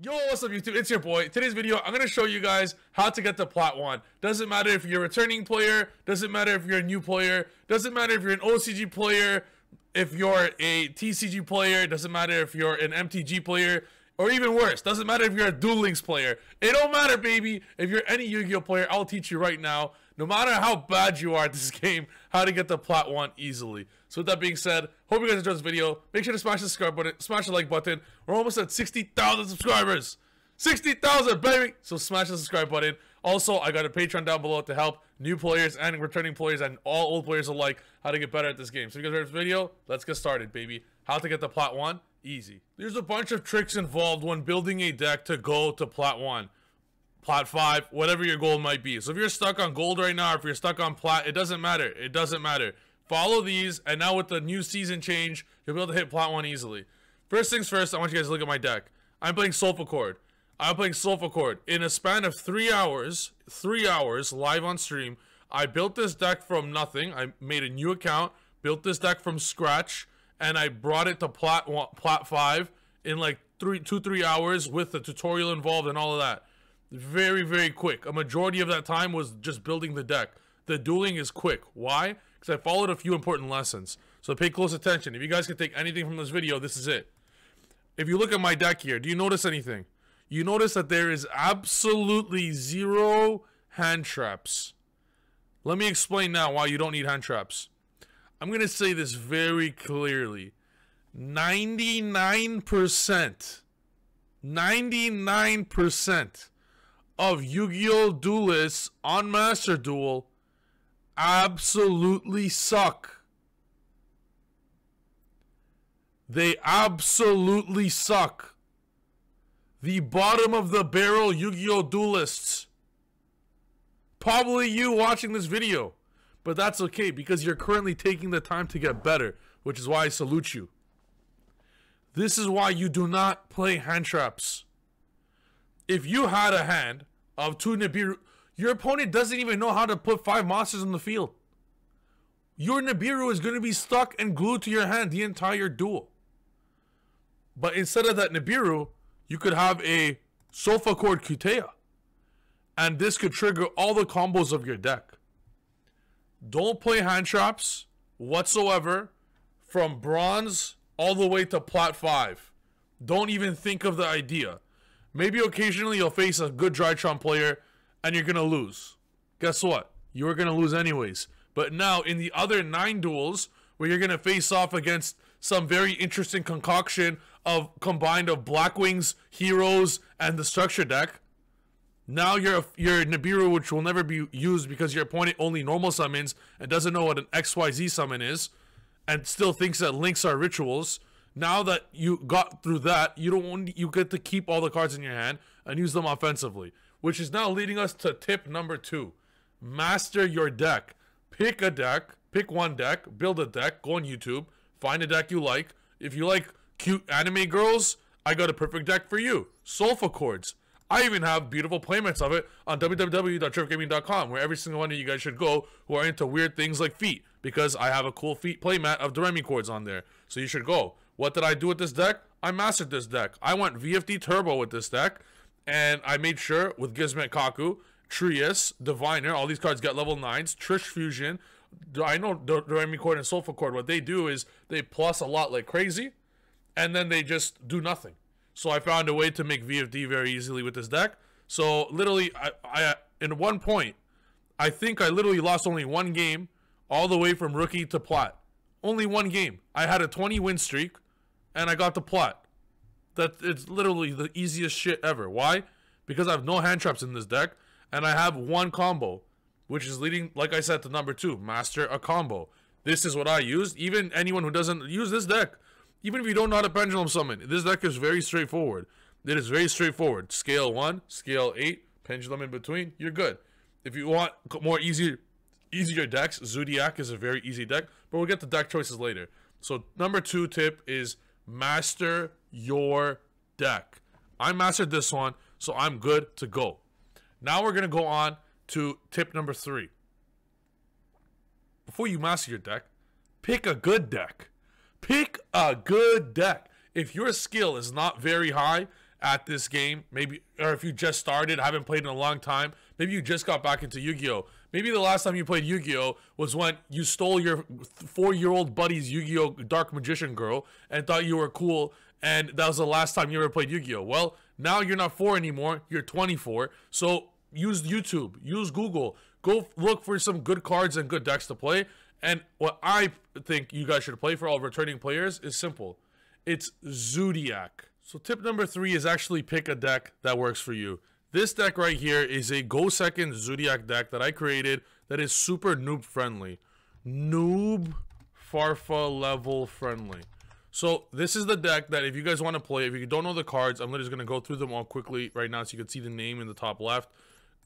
Yo, what's up YouTube, it's your boy. Today's video, I'm going to show you guys how to get the plat wand. Doesn't matter if you're a returning player, doesn't matter if you're a new player, doesn't matter if you're an OCG player, if you're a TCG player, doesn't matter if you're an MTG player, or even worse, doesn't matter if you're a Duel Links player. It don't matter, baby. If you're any Yu-Gi-Oh player, I'll teach you right now, no matter how bad you are at this game, how to get the plat wand easily. So with that being said, hope you guys enjoyed this video. Make sure to smash the subscribe button, smash the like button. We're almost at 60,000 subscribers. 60,000, baby! So smash the subscribe button. Also, I got a Patreon down below to help new players and returning players and all old players alike how to get better at this game. So if you guys enjoyed this video, let's get started, baby. How to get the plat wand? Easy. There's a bunch of tricks involved when building a deck to go to plat 1, plat 5, whatever your goal might be. So if you're stuck on gold right now, or if you're stuck on plat, it doesn't matter. It doesn't matter. Follow these, and now with the new season change, you'll be able to hit plat 1 easily. First things first, I want you guys to look at my deck. I'm playing Solfachord. I'm playing Solfachord. In a span of 3 hours live on stream, I built this deck from nothing. I made a new account, built this deck from scratch, and I brought it to plat 5 in like 2-3 hours with the tutorial involved and all of that. Very, very quick. A majority of that time was just building the deck. The dueling is quick. Why? Because I followed a few important lessons. So pay close attention. If you guys can take anything from this video, this is it. If you look at my deck here, do you notice anything? You notice that there is absolutely zero hand traps. Let me explain now why you don't need hand traps. I'm going to say this very clearly. 99% of Yu-Gi-Oh! Duelists on Master Duel absolutely suck. They absolutely suck. The bottom of the barrel Yu-Gi-Oh! Duelists. Probably you watching this video. But that's okay, because you're currently taking the time to get better, which is why I salute you. This is why you do not play hand traps. If you had a hand of 2 Nibiru, your opponent doesn't even know how to put 5 monsters on the field. Your Nibiru is going to be stuck and glued to your hand the entire duel. But instead of that Nibiru, you could have a Solfachord Kutea, and this could trigger all the combos of your deck. Don't play hand traps whatsoever from bronze all the way to plat 5. Don't even think of the idea. Maybe occasionally you'll face a good Drytron player and you're going to lose. Guess what? You're going to lose anyways. But now in the other 9 duels where you're going to face off against some very interesting concoction of combined of Black Wings, Heroes, and the Structure deck, now your Nibiru, which will never be used because your opponent only normal summons and doesn't know what an XYZ summon is and still thinks that links are rituals. Now that you got through that, you get to keep all the cards in your hand and use them offensively, which is now leading us to tip number 2. Master your deck. Pick a deck. Pick one deck. Build a deck. Go on YouTube. Find a deck you like. If you like cute anime girls, I got a perfect deck for you. Solfachords. I even have beautiful playmats of it on www.trifgaming.com, where every single one of you guys should go who are into weird things like feet, because I have a cool feet playmat of Doremichords on there. So you should go. What did I do with this deck? I mastered this deck. I went VFD Turbo with this deck, and I made sure with Gizmek Kaku, Trius, Diviner, all these cards got level 9s, Trish Fusion. I know Doremichord and Solfachord, what they do is they plus a lot like crazy, and then they just do nothing. So I found a way to make VFD very easily with this deck. So literally, I in one point, I think I literally lost only 1 game all the way from rookie to plat. Only 1 game. I had a 20-win streak, and I got to plat. It's literally the easiest shit ever. Why? Because I have no hand traps in this deck, and I have 1 combo, which is leading, like I said, to number 2. Master a combo. This is what I used. Even anyone who doesn't use this deck, even if you don't know how to pendulum summon, this deck is very straightforward. It is very straightforward. Scale 1, scale 8, pendulum in between, you're good. If you want more easier decks, Zoodiac is a very easy deck, but we'll get to deck choices later. So number 2 tip is master your deck. I mastered this one, so I'm good to go. Now we're going to go on to tip number 3. Before you master your deck, pick a good deck. Pick a good deck. If your skill is not very high at this game, maybe, or if you just started, haven't played in a long time, maybe you just got back into Yu-Gi-Oh. Maybe the last time you played Yu-Gi-Oh was when you stole your 4-year-old buddy's Yu-Gi-Oh Dark Magician girl and thought you were cool, and that was the last time you ever played Yu-Gi-Oh. Well, now you're not 4 anymore, you're 24, so use YouTube, use Google, go look for some good cards and good decks to play. And what I think you guys should play for all returning players is simple. It's Zoodiac. So tip number 3 is actually pick a deck that works for you. This deck right here is a Go Second Zoodiac deck that I created that is super noob friendly. Noob Farfa level friendly. So this is the deck that if you guys want to play, if you don't know the cards, I'm just going to go through them all quickly right now so you can see the name in the top left.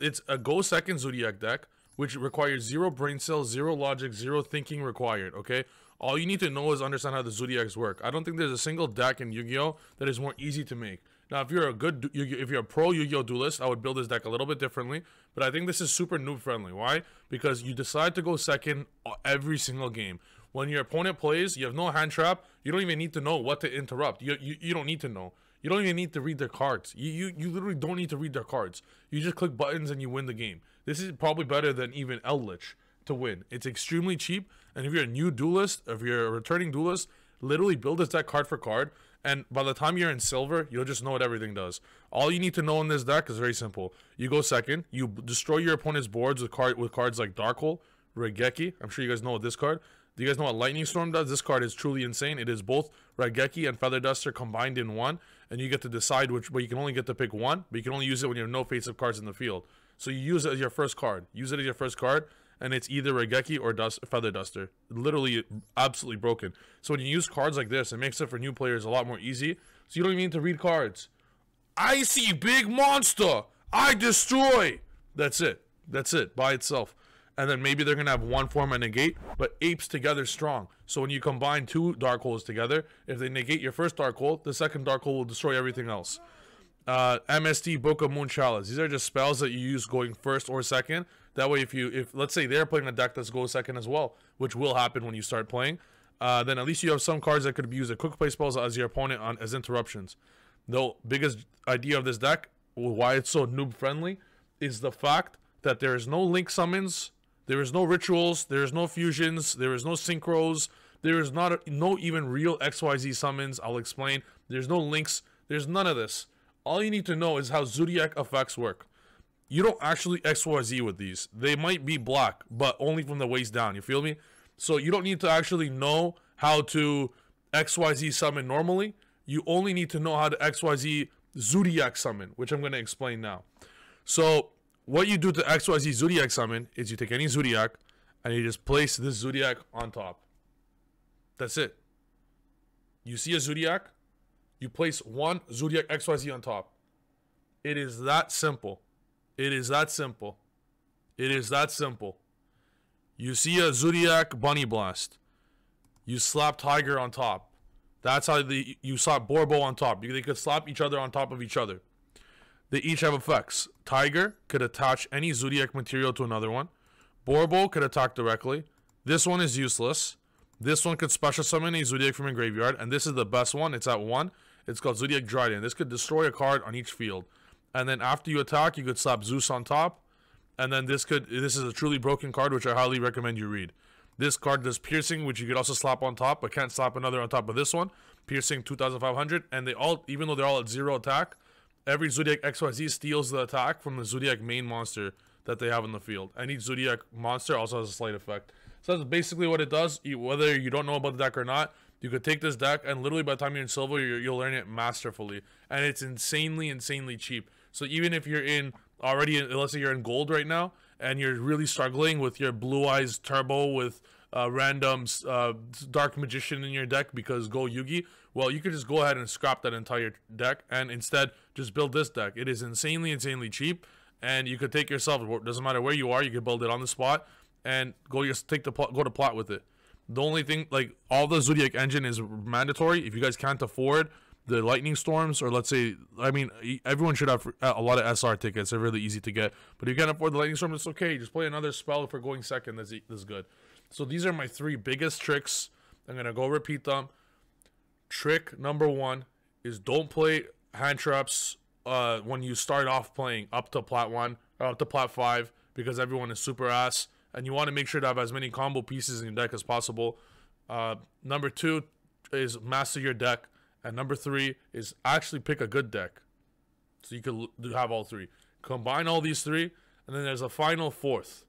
It's a Go Second Zoodiac deck, which requires 0 brain cells, 0 logic, 0 thinking required, okay? All you need to know is understand how the Zoodiacs work. I don't think there's a single deck in Yu-Gi-Oh! That is more easy to make. Now, if you're a good, if you're a pro Yu-Gi-Oh! Duelist, I would build this deck a little bit differently, but I think this is super noob friendly. Why? Because you decide to go second every single game. When your opponent plays, you have no hand trap, you don't even need to know what to interrupt. You don't need to know. You don't even need to read their cards. You literally don't need to read their cards. You just click buttons and you win the game. This is probably better than even Eldlich to win. It's extremely cheap, and if you're a new duelist, if you're a returning duelist, literally build this deck card for card, and by the time you're in silver, you'll just know what everything does. All you need to know in this deck is very simple. You go second, you destroy your opponent's boards with cards like Dark Hole, Raigeki. I'm sure you guys know what this card. Do you guys know what Lightning Storm does? This card is truly insane. It is both Raigeki and Feather Duster combined in one, and you get to decide which, but you can only get to pick one, but you can only use it when you have no face-up cards in the field. So you use it as your first card. Use it as your first card, and it's either Raigeki or Feather Duster. Literally, absolutely broken. So when you use cards like this, it makes it for new players a lot more easy, so you don't even need to read cards. I see big monster! I destroy! That's it. That's it, by itself. And then maybe they're going to have one form and negate, but apes together strong. So when you combine 2 dark holes together, if they negate your first dark hole, the second dark hole will destroy everything else. MST, Book of Moon, Chalice. These are just spells that you use going first or second. That way, if let's say they're playing a deck that's go second as well, which will happen when you start playing, then at least you have some cards that could be used as quick play spells as your opponent as interruptions. The biggest idea of this deck, why it's so noob friendly, is the fact that there is no link summons. There is no rituals, there is no fusions, there is no synchros, there is not no even real XYZ summons, I'll explain. There's no links, there's none of this. All you need to know is how Zoodiac effects work. You don't actually XYZ with these. They might be black, but only from the waist down, you feel me? So you don't need to actually know how to XYZ summon normally. You only need to know how to XYZ Zoodiac summon, which I'm going to explain now. So what you do to XYZ Zoodiac summon is you take any Zoodiac and you just place this Zoodiac on top. That's it. You see a Zoodiac, you place one Zoodiac XYZ on top. It is that simple. It is that simple. It is that simple. You see a Zoodiac Bunny Blast. You slap Tiger on top. That's how you slap Borbo on top. They could slap each other on top of each other. They each have effects. Tiger could attach any Zoodiac material to another one. Borbo could attack directly. This one is useless. This one could special summon a Zoodiac from a graveyard. And this is the best one. It's at 1. It's called Zoodiac Drident. This could destroy a card on each field. And then after you attack, you could slap Zeus on top. And then this is a truly broken card, which I highly recommend you read. This card does piercing, which you could also slap on top, but can't slap another on top of this one. Piercing 2500. And they all, even though they're all at 0 attack, every Zoodiac XYZ steals the attack from the Zoodiac main monster that they have in the field. And each Zoodiac monster also has a slight effect. So that's basically what it does. Whether you don't know about the deck or not, you could take this deck and literally by the time you're in silver, you'll learn it masterfully. And it's insanely, insanely cheap. So even if you're in already, let's say you're in gold right now, and you're really struggling with your Blue Eyes Turbo with random Dark Magician in your deck because go Yugi, well, you could just go ahead and scrap that entire deck and instead just build this deck. It is insanely, insanely cheap, and you could take yourself, it doesn't matter where you are, you could build it on the spot and go to plot with it. The only thing, like, all the Zoodiac engine is mandatory. If you guys can't afford the Lightning Storms, or let's say, I mean, everyone should have a lot of SR tickets, they're really easy to get, but if you can't afford the Lightning Storm, it's okay, just play another spell for going second that's good. So these are my 3 biggest tricks. I'm going to go repeat them. Trick number 1 is don't play hand traps when you start off playing up to plat 1 or up to plat 5, because everyone is super ass and you want to make sure to have as many combo pieces in your deck as possible. Number 2 is master your deck, and number 3 is actually pick a good deck. So you could have all three. Combine all these three, and then there's a final fourth.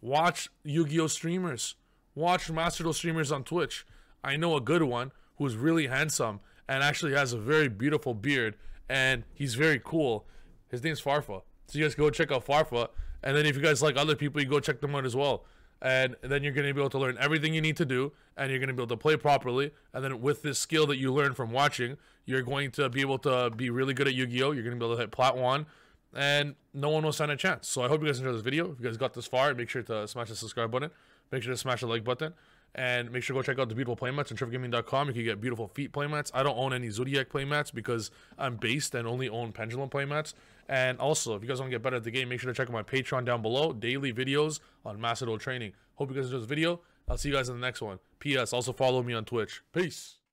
Watch Yu-Gi-Oh streamers. Watch Master Duel streamers on Twitch. I know a good one who's really handsome and actually has a very beautiful beard, and he's very cool. His name's Farfa. So you guys go check out Farfa, and then if you guys like other people, you go check them out as well. And then you're going to be able to learn everything you need to do, and you're going to be able to play properly. And then with this skill that you learn from watching, you're going to be able to be really good at Yu-Gi-Oh! You're going to be able to hit plat 1, and no one will stand a chance. So I hope you guys enjoyed this video. If you guys got this far, make sure to smash the subscribe button. Make sure to smash the like button. And make sure to go check out the beautiful playmats on trifgaming.com. You can get beautiful feet playmats. I don't own any Zoodiac playmats because I'm based and only own Pendulum playmats. And also, if you guys want to get better at the game, make sure to check out my Patreon down below. Daily videos on Master Duel training. Hope you guys enjoyed this video. I'll see you guys in the next one. P.S. Also follow me on Twitch. Peace.